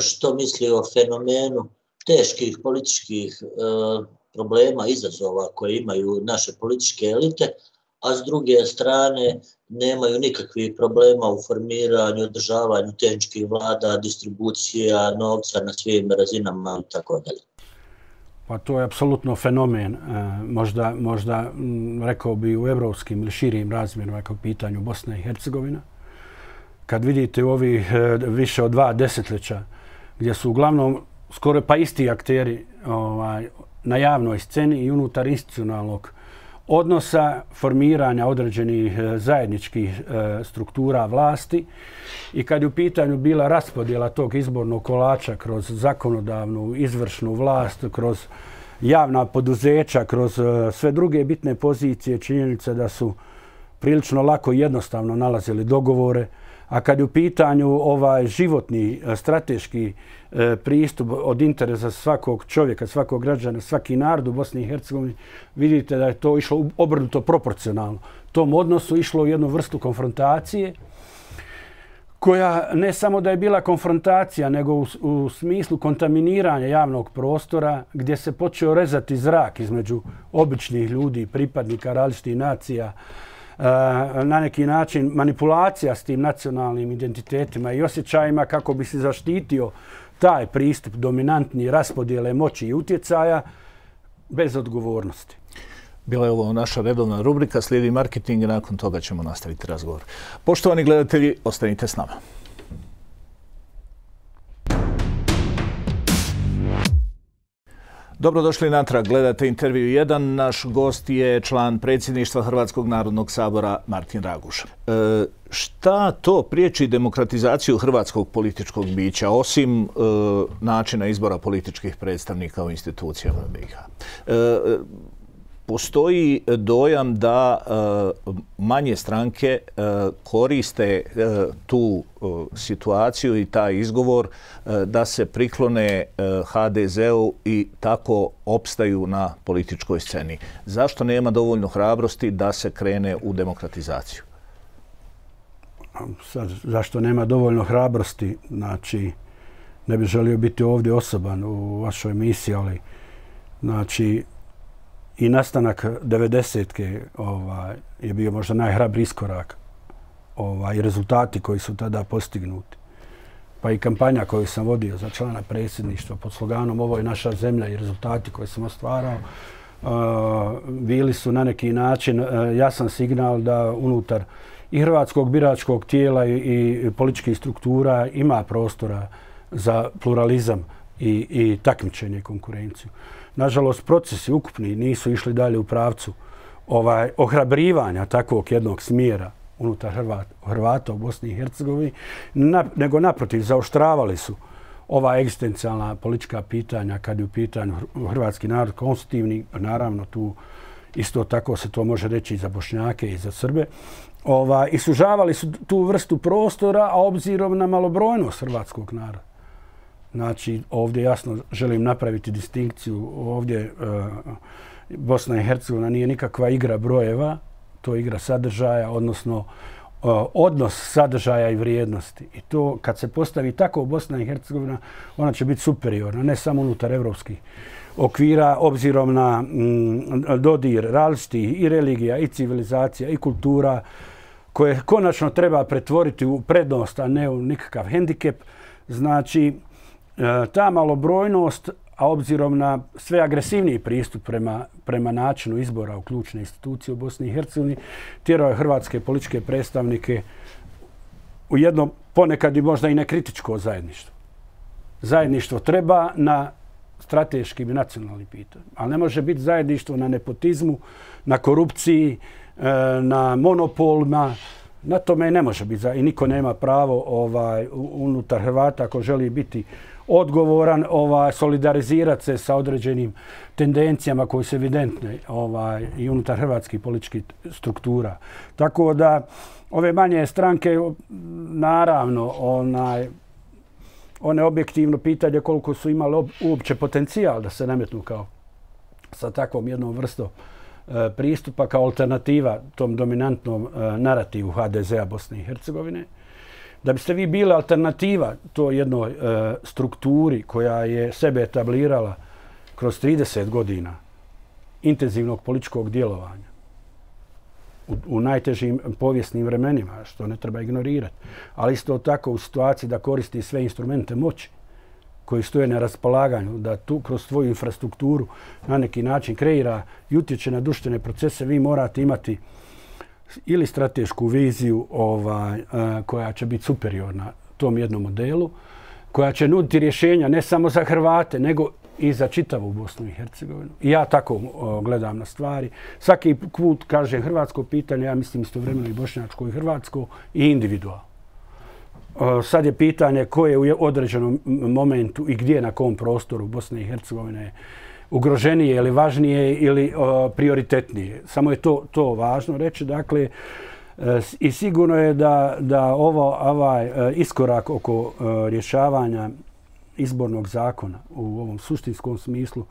Što misli o fenomenu teških političkih problema, izazova koje imaju naše političke elite, a s druge strane nemaju nikakvih problema u formiranju, održavanju tehničkih vlada, distribucija novca na svim razinama i tako dalje? Pa to je apsolutno fenomen, možda rekao bi u evropskim ili širim razmjerima kao pitanju Bosne i Hercegovina. Kad vidite u ovih više od 2 desetljeća gdje su uglavnom skoro pa isti akteri na javnoj sceni i unutar institucionalnog odnosa, formiranja određenih zajedničkih struktura vlasti, i kad je u pitanju bila raspodjela tog izbornog kolača kroz zakonodavnu, izvršnu vlast, kroz javna poduzeća, kroz sve druge bitne pozicije, činjenice da su prilično lako i jednostavno nalazili dogovore. A kad je u pitanju ovaj životni, strateški pristup od interesa svakog čovjeka, svakog građana, svaki narod u Bosni i Hercegovini, vidite da je to išlo obrnuto proporcionalno. Tom odnosu išlo u jednu vrstu konfrontacije koja ne samo da je bila konfrontacija, nego u smislu kontaminiranja javnog prostora gdje se počeo rezati zrak između običnih ljudi, pripadnika različitih nacija, na neki način manipulacija s tim nacionalnim identitetima i osjećajima kako bi se zaštitio taj pristup dominantni raspodjele moći i utjecaja bez odgovornosti. Bila je ovo naša redovna rubrika, slijedi marketing i nakon toga ćemo nastaviti razgovor. Poštovani gledatelji, ostanite s nama. Dobrodošli natrag, gledate Intervju 1. Naš gost je član predsjedništva Hrvatskog narodnog sabora Martin Raguž. Šta to priječi demokratizaciju hrvatskog političkog bića, osim načina izbora političkih predstavnika u institucijama BiH? Postoji dojam da manje stranke koriste tu situaciju i taj izgovor da se priklone HDZ-u i tako opstaju na političkoj sceni. Zašto nema dovoljno hrabrosti da se krene u demokratizaciju? Sad, zašto nema dovoljno hrabrosti? Znači, ne bih želio biti ovdje osoban u vašoj emisiji, ali znači, i nastanak 90-ke je bio možda najhrabri iskorak i rezultati koji su tada postignuti. Pa i kampanja koju sam vodio za člana predsjedništva pod sloganom "Ovo je naša zemlja" i rezultati koje sam ostvarao bili su na neki način jasan signal da unutar i hrvatskog biračkog tijela i političkih struktura ima prostora za pluralizam i takmičenje i konkurenciju. Nažalost, procesi ukupni nisu išli dalje u pravcu ohrabrivanja takvog jednog smjera unutar Hrvata u Bosni i Hercegovini, nego naprotiv zaoštravali su ova egzistencijalna politička pitanja kad je u pitanju hrvatski narod konstitutivni, naravno tu isto tako se to može reći i za Bošnjake i za Srbe, i sužavali su tu vrstu prostora, a obzirom na malobrojnost hrvatskog naroda. Znači, ovdje jasno želim napraviti distinkciju. Ovdje Bosna i Hercegovina nije nikakva igra brojeva, to je igra sadržaja, odnosno odnos sadržaja i vrijednosti. I to kad se postavi tako Bosna i Hercegovina, ona će biti superiorna, ne samo unutar evropskih okvira, obzirom na dodir različitih i religija, i civilizacija, i kultura, koje konačno treba pretvoriti u prednost, a ne u nikakav hendikep. Znači, ta malobrojnost, a obzirom na sve agresivniji pristup prema načinu izbora u ključne institucije u Bosni i Hercegovini, tjerao je hrvatske političke predstavnike u jedno ponekad i možda i nekritičko zajedništvo. Zajedništvo treba na strateškim i nacionalnim pitanjima, ali ne može biti zajedništvo na nepotizmu, na korupciji, na monopolima. Na tome ne može biti i niko nema pravo unutar Hrvata ako želi biti odgovoran, solidarizirati se sa određenim tendencijama koje su evidentne i unutar hrvatskih političkih struktura. Tako da ove manje stranke, naravno, one objektivno pitanje koliko su imali uopće potencijal da se nametnu kao sa takvom jednom vrstom pristupa kao alternativa tom dominantnom narativu HDZ-a Bosne i Hercegovine. Da biste vi bili alternativa toj jednoj strukturi koja je sebe etablirala kroz 30 godina intenzivnog političkog djelovanja u najtežim povijesnim vremenima, što ne treba ignorirati, ali isto tako u situaciji da koristi sve instrumente moći koji stoje na raspolaganju, da tu kroz svoju infrastrukturu na neki način kreira i utječe na društvene procese, vi morate imati ili stratešku viziju koja će biti superiorna tom jednom modelu, koja će nuditi rješenja ne samo za Hrvate, nego i za čitavu Bosnu i Hercegovinu. I ja tako gledam na stvari. Svaki put kažem hrvatsko pitanje, ja mislim istovremeno i bošnjačko i hrvatsko i individualno. Sad je pitanje ko je u određenom momentu i gdje na kom prostoru Bosne i Hercegovine ugroženije ili važnije ili prioritetnije. Samo je to važno reći. Dakle, i sigurno je da ovaj iskorak oko rješavanja izbornog zakona u ovom suštinskom smislu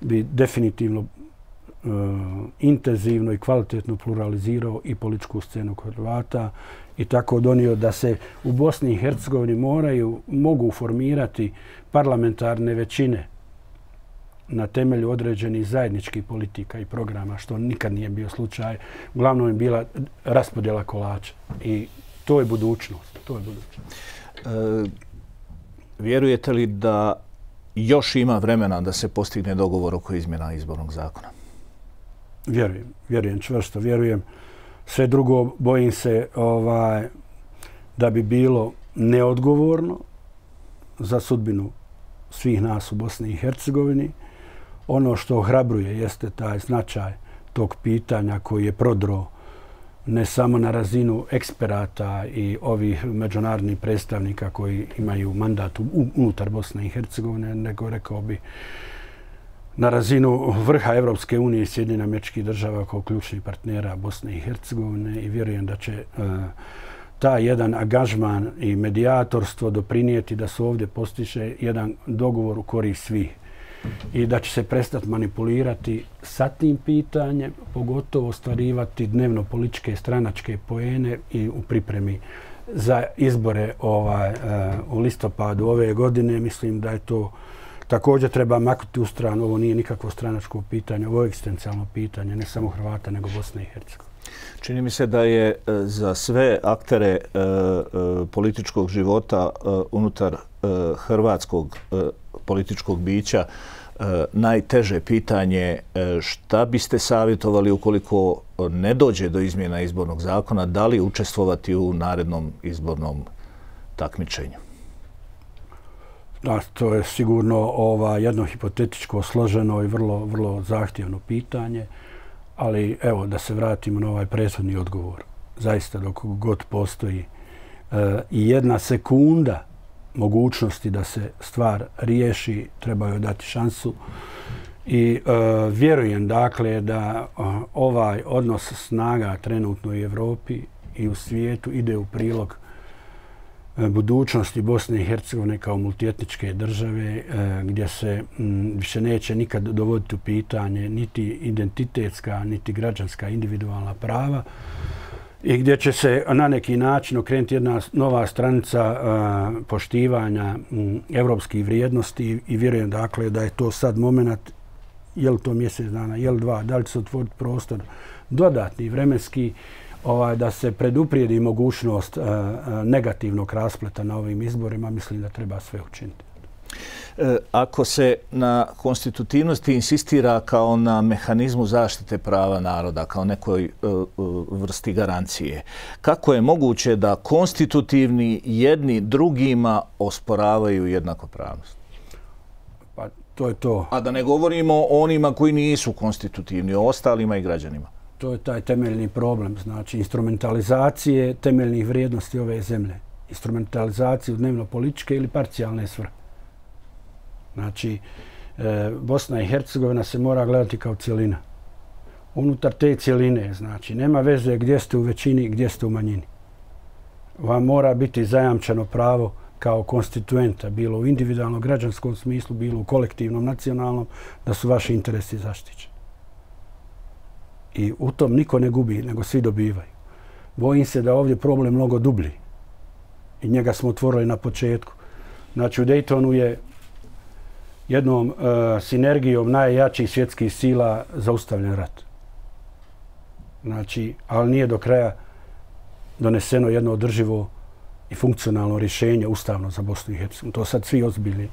bi definitivno intenzivno i kvalitetno pluralizirao i političku scenu Hrvata i tako donio da se u Bosni i Hercegovini mogu formirati parlamentarne većine na temelju određenih zajedničkih politika i programa, što nikad nije bio slučaj. Uglavnom je bila raspodjela kolača i to je budućnost. Vjerujete li da još ima vremena da se postigne dogovor oko izmjena izbornog zakona? Vjerujem, čvrsto vjerujem. Sve drugo bojim se da bi bilo neodgovorno za sudbinu svih nas u Bosni i Hercegovini. Ono što ohrabruje jeste taj značaj tog pitanja koji je prodro ne samo na razinu eksperata i ovih međunarodnih predstavnika koji imaju mandat unutar Bosne i Hercegovine, nego rekao bi na razinu vrha Evropske unije i SAD-a kao ključnih partnera Bosne i Hercegovine, i vjerujem da će taj jedan angažman i medijatorstvo doprinijeti da se ovdje postiže jedan dogovor u korist svih i da će se prestati manipulirati sa tim pitanjem, pogotovo ostvarivati dnevno političke stranačke poene i u pripremi za izbore u listopadu ove godine. Mislim da je to također treba maknuti u stranu. Ovo nije nikakvo stranačko pitanje, ovo je egzistencijalno pitanje, ne samo Hrvata, nego Bosne i Hercegovine. Čini mi se da je za sve aktere političkog života unutar hrvatskog političkog bića najteže pitanje šta biste savjetovali ukoliko ne dođe do izmjena izbornog zakona, da li učestvovati u narednom izbornom takmičenju? Da, to je sigurno jedno hipotetičko, složeno i vrlo zahtjevno pitanje, ali evo da se vratimo na ovaj prethodni odgovor. Zaista dok god postoji i jedna sekunda mogućnosti da se stvar riješi, treba joj dati šansu. I vjerujem dakle da ovaj odnos snaga trenutno u Europi i u svijetu ide u prilog budućnosti Bosne i Hercegovine kao multietničke države gdje se više neće nikad dovoditi u pitanje niti identitetska, niti građanska individualna prava i gdje će se na neki način okrenuti jedna nova stranica poštivanja evropskih vrijednosti i vjerujem dakle da je to sad moment, je li to mjesec dana, je li dva, da li će se otvoriti prostor dodatni vremenski da se preduprijedi mogućnost negativnog raspleta na ovim izborima, mislim da treba sve učiniti. Ako se na konstitutivnosti insistira kao na mehanizmu zaštite prava naroda, kao nekoj vrsti garancije, kako je moguće da konstitutivni jedni drugima osporavaju jednakopravnost? Pa to je to. A da ne govorimo o onima koji nisu konstitutivni, o ostalima i građanima. To je taj temeljni problem, znači instrumentalizacije temeljnih vrijednosti ove zemlje. Instrumentalizaciju dnevno-političke ili parcijalne svrhe. Znači, Bosna i Hercegovina se mora gledati kao cijelina. Unutar te cjeline, znači, nema veze gdje ste u većini i gdje ste u manjini. Vam mora biti zajamčeno pravo kao konstituenta, bilo u individualnom građanskom smislu, bilo u kolektivnom, nacionalnom, da su vaši interesi zaštićeni. I u tom niko ne gubi, nego svi dobivaju. Bojim se da je ovdje problem mnogo dublji. I njega smo otvorili na početku. Znači, u Dejtonu je jednom sinergijom najjačih svjetskih sila zaustavljen rat. Znači, ali nije do kraja doneseno jedno održivo i funkcionalno rješenje ustavno za Bosnu i Hercegovinu. To sad svi ozbiljni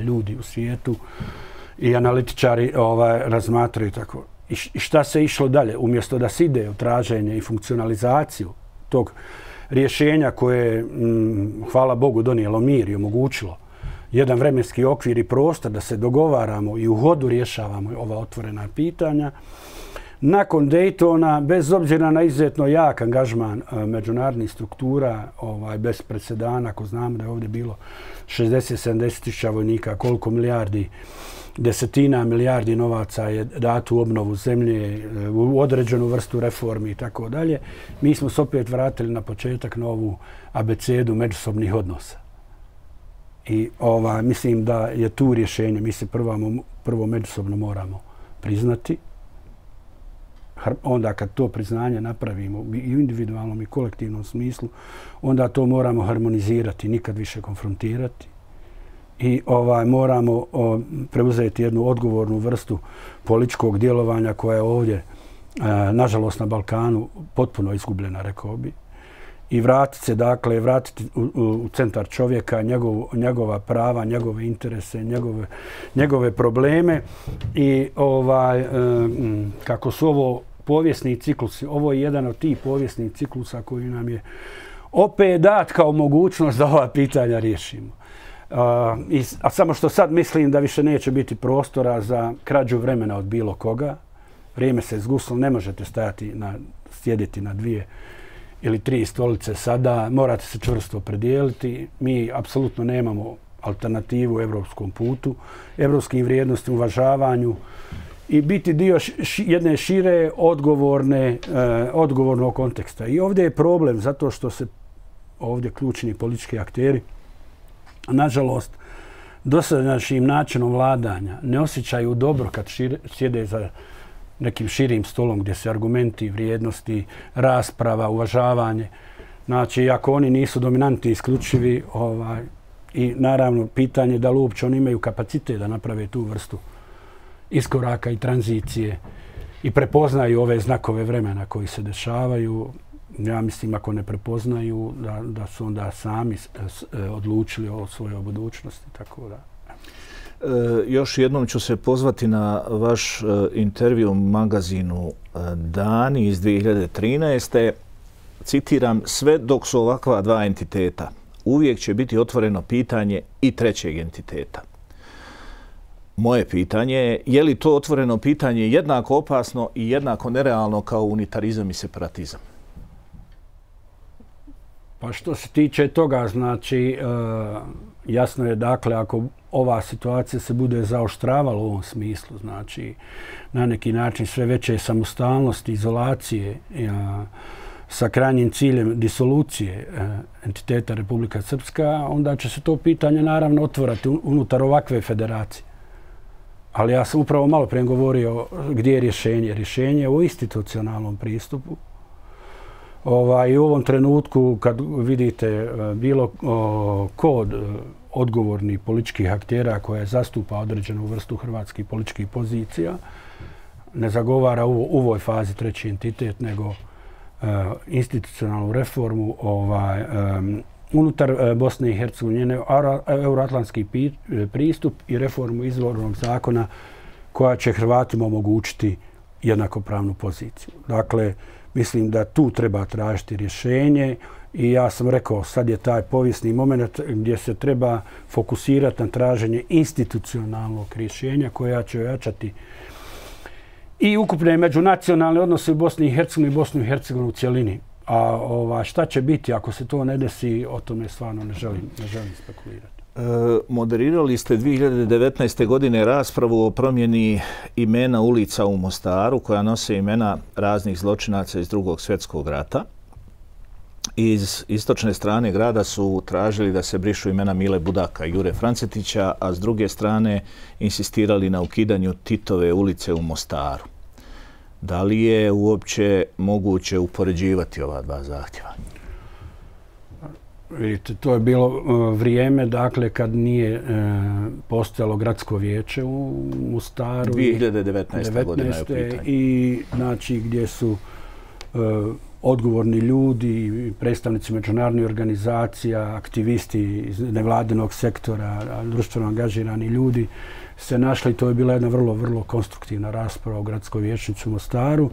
ljudi u svijetu i analitičari razmatraju tako. I šta se išlo dalje? Umjesto da se ide u traženje i funkcionalizaciju tog rješenja koje je, hvala Bogu, donijelo mir i omogućilo jedan vremenski okvir i prostor da se dogovaramo i u hodu rješavamo ova otvorena pitanja. Nakon Dejtona, bez obzira na izuzetno jak angažman međunarodnih struktura, bez presedana, ako znamo da je ovdje bilo 60-70 tisuća vojnika, koliko milijardi, desetina milijardi novaca je dato u obnovu zemlje, u određenu vrstu reformi i tako dalje, mi smo se opet vratili na početak na ovu abecedu međusobnih odnosa. I mislim da je tu rješenje. Mi se prvo međusobno moramo priznati. Onda kad to priznanje napravimo i u individualnom i kolektivnom smislu, onda to moramo harmonizirati, nikad više konfrontirati. I moramo preuzeti jednu odgovornu vrstu političkog djelovanja koja je ovdje, nažalost, na Balkanu potpuno izgubljena, rekao bi. I vratiti se, dakle, vratiti u centar čovjeka, njegova prava, njegove interese, njegove probleme. I kako su ovo povijesni ciklusi, ovo je jedan od tih povijesnih ciklusa koji nam je opet dat kao mogućnost da ova pitanja riješimo. A samo što sad mislim da više neće biti prostora za krađu vremena od bilo koga. Vrijeme se izgusilo, ne možete sjediti na dvije ili tri stolice sada, morate se čvrsto opredijeliti. Mi apsolutno nemamo alternativu u evropskom putu, evropskim vrijednostima, uvažavanju i biti dio jedne šire odgovornog konteksta. I ovdje je problem zato što se ovdje ključni politički akteri, nažalost, dosadašnjim načinom vladanja ne osjećaju dobro kad sjede za nekim širim stolom gdje se argumenti, vrijednosti, rasprava, uvažavanje. Znači, ako oni nisu dominantni, isključivi i naravno pitanje je da li uopće oni imaju kapacitet da naprave tu vrstu iskoraka i tranzicije i prepoznaju ove znakove vremena koji se dešavaju. Ja mislim, ako ne prepoznaju, da su onda sami odlučili o svojoj budućnosti. Još jednom ću se pozvati na vaš intervju u magazinu Dani iz 2013. Citiram, sve dok su ovakva dva entiteta, uvijek će biti otvoreno pitanje i trećeg entiteta. Moje pitanje je, je li to otvoreno pitanje jednako opasno i jednako nerealno kao unitarizam i separatizam? Pa što se tiče toga, znači, jasno je, dakle, ako ova situacija se bude zaoštravala u ovom smislu, znači, na neki način sve veće samostalnosti, izolacije sa krajnjim ciljem disolucije entiteta Republika Srpska, onda će se to pitanje, naravno, otvoriti unutar ovakve federacije. Ali ja sam upravo malo prije govorio gdje je rješenje. Rješenje je o institucionalnom pristupu. I u ovom trenutku, kad vidite bilo kod odgovornih političkih aktera koja zastupa određenu vrstu hrvatskih političkih pozicija, ne zagovara u ovoj fazi treći entitet, nego institucionalnu reformu unutar Bosne i Hercegovine, euroatlantski pristup i reformu izvornog zakona koja će Hrvatima omogućiti jednakopravnu poziciju. Dakle, mislim da tu treba tražiti rješenje i ja sam rekao, sad je taj povijesni moment gdje se treba fokusirati na traženje institucionalnog rješenja koja će ojačati i ukupne međunacionalne odnose u Bosni i Hercegovini i Bosnu i Hercegovini u cijelini. A šta će biti ako se to ne desi, o tome stvarno ne želim spekulirati. Moderirali ste 2019. godine raspravu o promjeni imena ulica u Mostaru koja nose imena raznih zločinaca iz Drugog svjetskog rata. Iz istočne strane grada su tražili da se brišu imena Mile Budaka i Jure Francetića, a s druge strane insistirali na ukidanju Titove ulice u Mostaru. Da li je uopće moguće upoređivati ova dva zahtjeva? Vidite, to je bilo vrijeme, dakle, kad nije postojalo gradsko vijeće u Mostaru. 2019. godina je u pitanju. I, znači, gdje su odgovorni ljudi, predstavnici međunarodnih organizacija, aktivisti iz nevladinog sektora, društveno angažirani ljudi se našli. To je bila jedna vrlo, vrlo konstruktivna rasprava u Gradskoj vijećnici u Mostaru.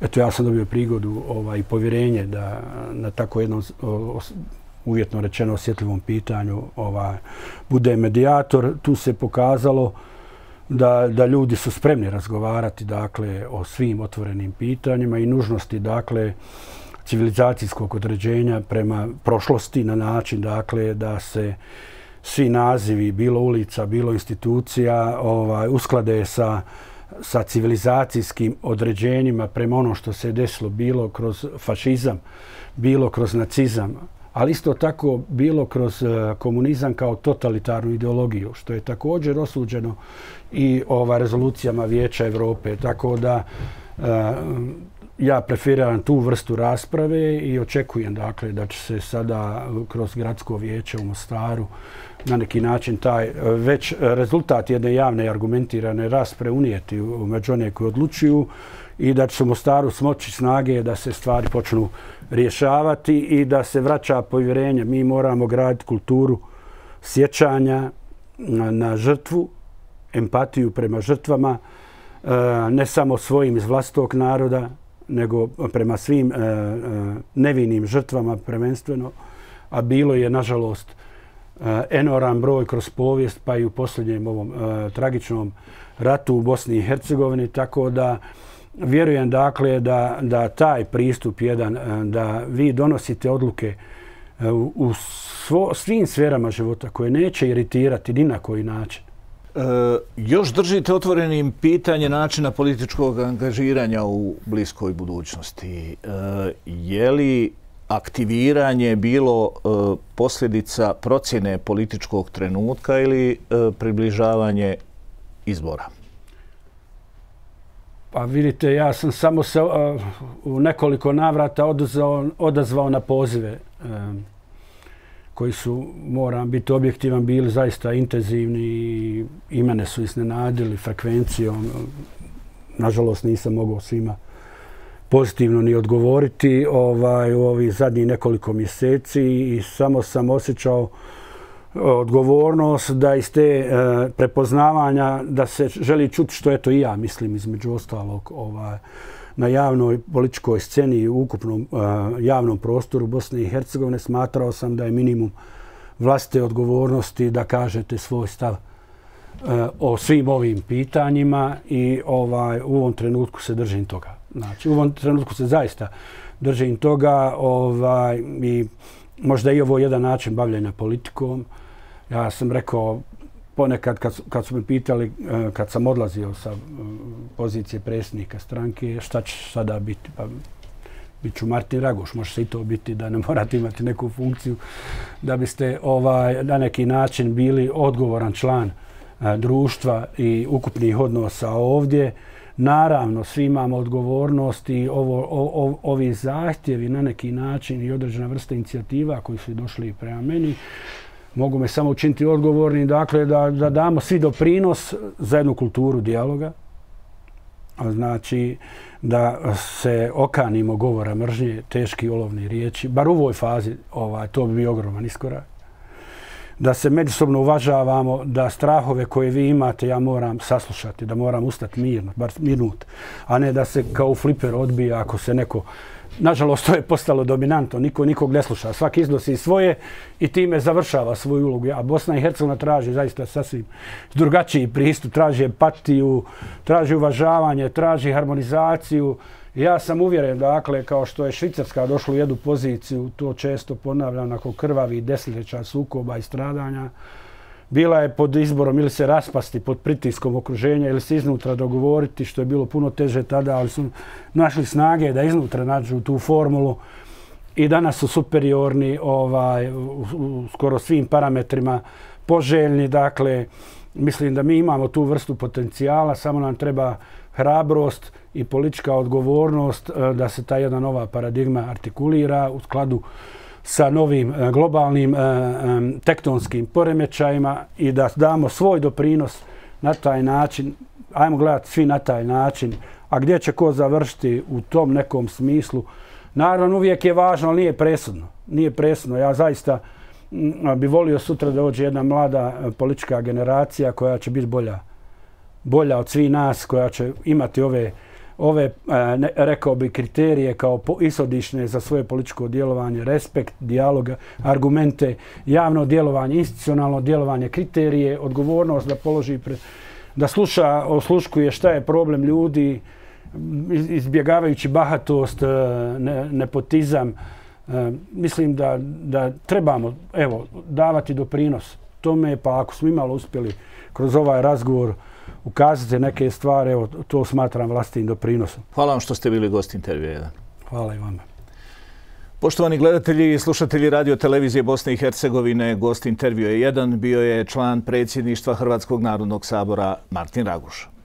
Eto, ja sam dobio prigodu i povjerenje da na tako jednom uvjetno rečeno osjetljivom pitanju bude medijator. Tu se pokazalo da ljudi su spremni razgovarati o svim otvorenim pitanjima i nužnosti civilizacijskog određenja prema prošlosti na način da se svi nazivi, bilo ulica, bilo institucija, usklade sa civilizacijskim određenjima prema ono što se desilo, bilo kroz fašizam, bilo kroz nacizam, ali isto tako bilo kroz komunizam kao totalitarnu ideologiju, što je također osuđeno i rezolucijama Vijeća Evrope. Tako da ja preferiram tu vrstu rasprave i očekujem da će se sada kroz Gradsko vijeće u Mostaru na neki način taj već rezultat jedne javne i argumentirane rasprave unijeti među one koji odlučuju i da će se u Mostaru smoći snage da se stvari počnu rješavati i da se vraća povjerenje. Mi moramo graditi kulturu sjećanja na žrtvu, empatiju prema žrtvama, ne samo svojim iz vlastitog naroda, nego prema svim nevinim žrtvama prvenstveno, a bilo je, nažalost, enorman broj kroz povijest, pa i u posljednjem ovom tragičnom ratu u Bosni i Hercegovini, tako da vjerujem da taj pristup jedan, da vi donosite odluke u svim sferama života koje neće iritirati ni na koji način. Još držite otvorenim pitanje načina političkog angažiranja u bliskoj budućnosti. Je li aktiviranje bilo posljedica procjene političkog trenutka ili približavanje izbora? Pa vidite, ja sam samo se u nekoliko navrata odazvao na pozive koji su, moram biti objektivan, bili zaista intenzivni i mene su iznenadili frekvencijom. Nažalost, nisam mogao svima pozitivno ni odgovoriti u ovih zadnjih nekoliko mjeseci i samo sam osjećao odgovornost da iz te prepoznavanja da se želi čuti što eto i ja mislim između ostalog na javnoj političkoj sceni i ukupnom javnom prostoru Bosne i Hercegovine. Smatrao sam da je minimum vlastite odgovornosti da kažete svoj stav o svim ovim pitanjima i u ovom trenutku se držim toga. Znači, u ovom trenutku se zaista držim toga i možda i ovo je jedan način bavljenja politikom. Ja sam rekao ponekad kad su me pitali, kad sam odlazio sa pozicije predsjednika stranke, šta će sada biti? Pa bit ću Martin Raguž, može se i to biti da ne morate imati neku funkciju da biste na neki način bili odgovoran član društva i ukupnih odnosa ovdje. Naravno, svi imamo odgovornost i ovi zahtjevi na neki način i određena vrsta inicijativa koji su došli prema meni mogu me samo učiniti odgovornim, dakle, da damo svi doprinos za jednu kulturu dijaloga. Znači, da se okanimo govora mržnje, teški olovni riječi, bar u ovoj fazi to bi bio ogroman iskorak. Da se međusobno uvažavamo, da strahove koje vi imate ja moram saslušati, da moram ustati mirno, bar minut, a ne da se kao fliper odbija ako se neko... Nažalost, to je postalo dominantno, niko nikog ne sluša, svaki iznosi svoje i time završava svoju ulogu. A Bosna i Hercegovina traži zaista sasvim drugačiji pristup, traži empatiju, traži uvažavanje, traži harmonizaciju. Ja sam uvjeren, dakle, kao što je Švicarska došla u jednu poziciju, to često ponavljam, nakon krvavih desetljeća sukoba i stradanja, bila je pod izborom ili se raspasti pod pritiskom okruženja ili se iznutra dogovoriti, što je bilo puno teže tada, ali su našli snage da iznutra nađu tu formulu i danas su superiorni u skoro svim parametrima, poželjni. Dakle, mislim da mi imamo tu vrstu potencijala, samo nam treba hrabrost i politička odgovornost da se ta jedna nova paradigma artikulira u skladu sa novim globalnim tektonskim poremećajima i da damo svoj doprinos na taj način. Ajmo gledati svi na taj način. A gdje će ko završiti u tom nekom smislu Naravno, uvijek je važno, ali nije presudno. Nije presudno. Ja zaista bi volio sutra da dođe jedna mlada politička generacija koja će biti bolja od svih nas, koja će imati ove, rekao bi, kriterije kao ishodišne za svoje političko djelovanje, respekt, dijalog, argumente, javno djelovanje, institucionalno djelovanje, kriterije, odgovornost da položi pred, da sluša, osluškuje šta je problem ljudi, izbjegavajući bahatost, nepotizam. Mislim da trebamo davati doprinos tome, pa ako smo imalo uspjeli kroz ovaj razgovor ukazati neke stvari, evo, to smatram vlastitim doprinosom. Hvala vam što ste bili gost Intervjua 1. Hvala i vama. Poštovani gledatelji i slušatelji Radiotelevizije Bosne i Hercegovine, gost Intervjua 1 bio je član predsjedništva Hrvatskog narodnog sabora Martin Raguž.